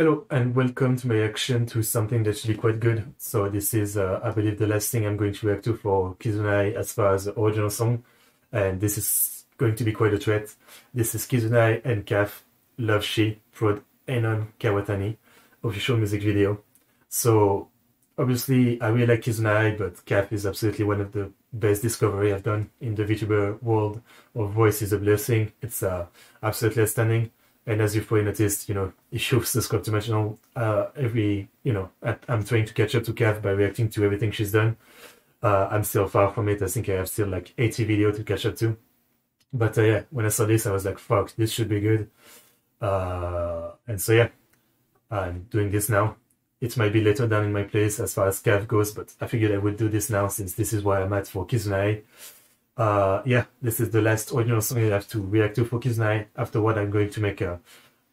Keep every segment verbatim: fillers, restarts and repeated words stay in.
Hello and welcome to my reaction to something that's actually quite good. So this is, uh, I believe, the last thing I'm going to react to for Kizuna A I as far as the original song. And this is going to be quite a threat. This is Kizuna A I and Kaf Love She, prod Enon Kawatani, official music video. So obviously I really like Kizuna A I, but Kaf is absolutely one of the best discovery I've done in the Vtuber world. Her voice is a blessing. It's uh, absolutely outstanding. And as you've probably noticed, you know, if you've subscribed to my channel, uh, every, you know, at, I'm trying to catch up to Kaf by reacting to everything she's done. Uh, I'm still far from it. I think I have still like eighty videos to catch up to. But uh, yeah, when I saw this, I was like, fuck, this should be good. Uh, and so yeah, I'm doing this now. It might be later down in my place as far as Kaf goes, but I figured I would do this now since this is where I'm at for Kizuna A I. Uh, yeah, this is the last original song I have to react to for Kizuna A I. Afterward, I'm going to make a,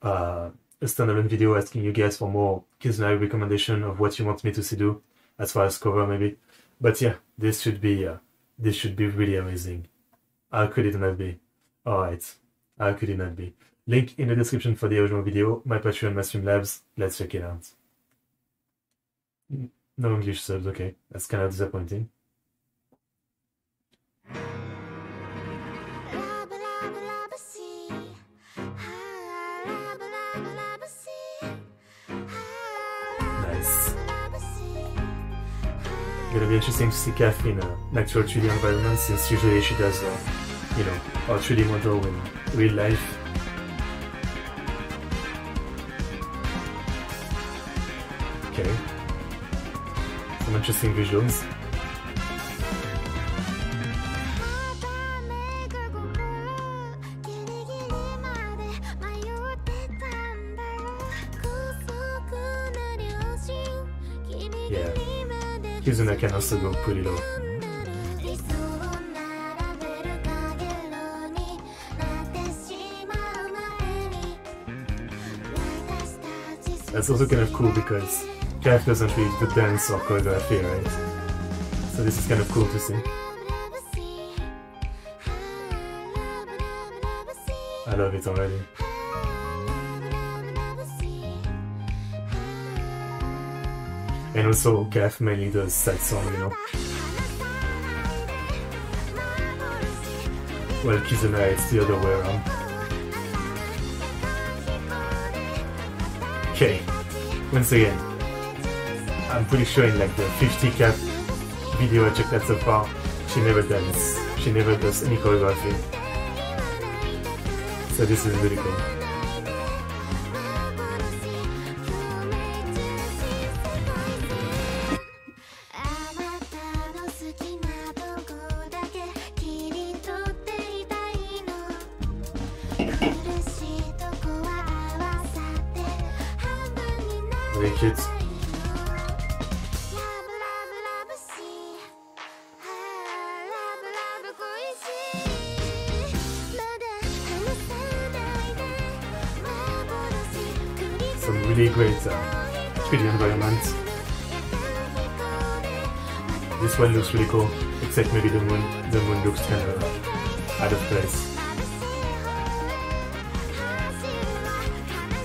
uh, a standalone video asking you guys for more Kizuna A I recommendation of what you want me to see do, as far as cover maybe. But yeah, this should be uh, this should be really amazing. How could it not be? Alright, how could it not be? Link in the description for the original video, my Patreon, my Streamlabs. Let's check it out. No English subs, okay. That's kind of disappointing. Gonna be interesting to see Kaf in uh, an actual three D environment, since usually she does, uh, you know, a three D model in real life. Okay, some interesting visuals. Yeah. Kizuna can also go pretty low. That's also kind of cool because Kaf doesn't really do dance or choreography, right? So this is kind of cool to see. I love it already. And also, Kaf mainly does sad song, you know. Well, Kizuna, it's the other way around. Okay, once again, I'm pretty sure in like the fifty Kaf video I checked out so far, she never dances, she never does any choreography. So this is really cool. Very cute. Some really great uh, three D environments. This one looks really cool, except maybe the moon. The moon looks kind of out of place.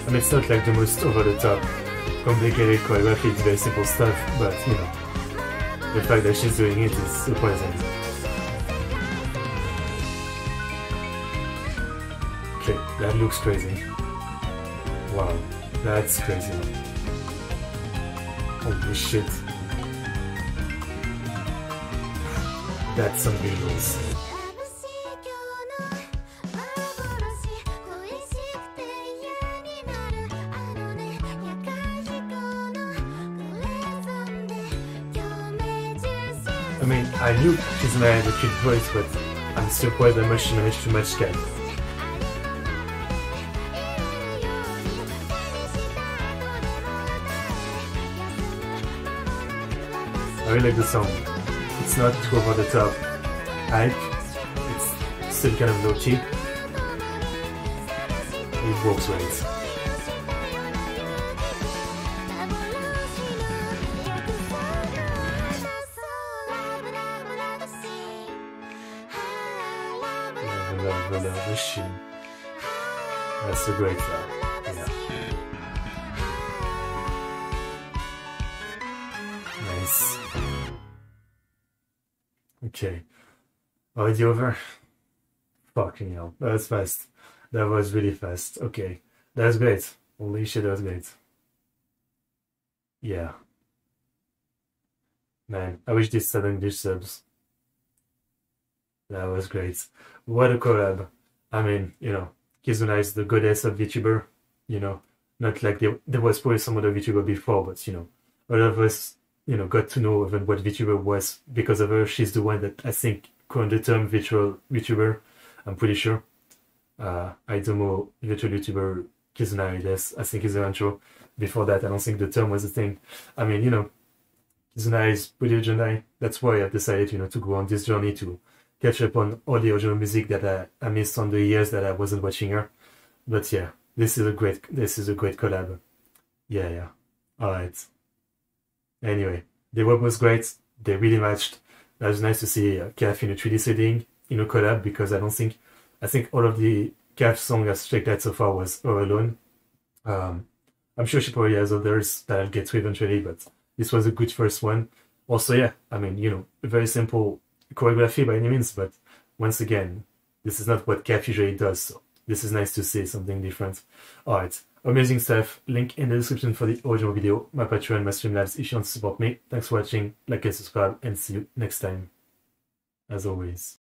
I mean, it's not like the most over the top complicated choreography, it's very simple stuff, but you know, the fact that she's doing it is surprising. Okay, that looks crazy. Wow, that's crazy. Holy shit. That's some visuals. I mean, I knew Kizuna had a cute voice, but I'm surprised how much she managed to match Kaf. I really like the song. It's not too over the top hype, it's still kind of low-key. It works right. That's a great job. Yeah. Okay. Already over? Fucking hell. That's fast. That was really fast. Okay. That's great. Holy shit, that was great. Yeah. Man, I wish this sudden dish subs. That was great. What a collab. I mean, you know, Kizuna is the goddess of VTuber, you know. Not like there, there was probably some other VTuber before, but, you know, a lot of us, you know, got to know even what VTuber was because of her. She's the one that I think coined the term virtual VTuber, I'm pretty sure. Uh, I don't know, virtual YouTuber Kizuna, yes, I think is the intro. Before that, I don't think the term was a thing. I mean, you know, Kizuna is pretty original. That's why I decided, you know, to go on this journey to catch up on all the original music that I, I missed on the years that I wasn't watching her. But yeah, this is a great this is a great collab. Yeah, yeah. Alright. Anyway, the web was great. They really matched. That was nice to see uh, Kaf in a three D setting in a collab because I don't think I think all of the Kaf song I've checked out so far was All Alone. Um, I'm sure she probably has others that I'll get to eventually, but this was a good first one. Also, yeah, I mean, you know, a very simple choreography by any means, but once again, this is not what Kaf usually does, so this is nice to see something different. Alright, amazing stuff. Link in the description for the original video, my Patreon, my Streamlabs, if you want to support me. Thanks for watching, like and subscribe, and see you next time, as always.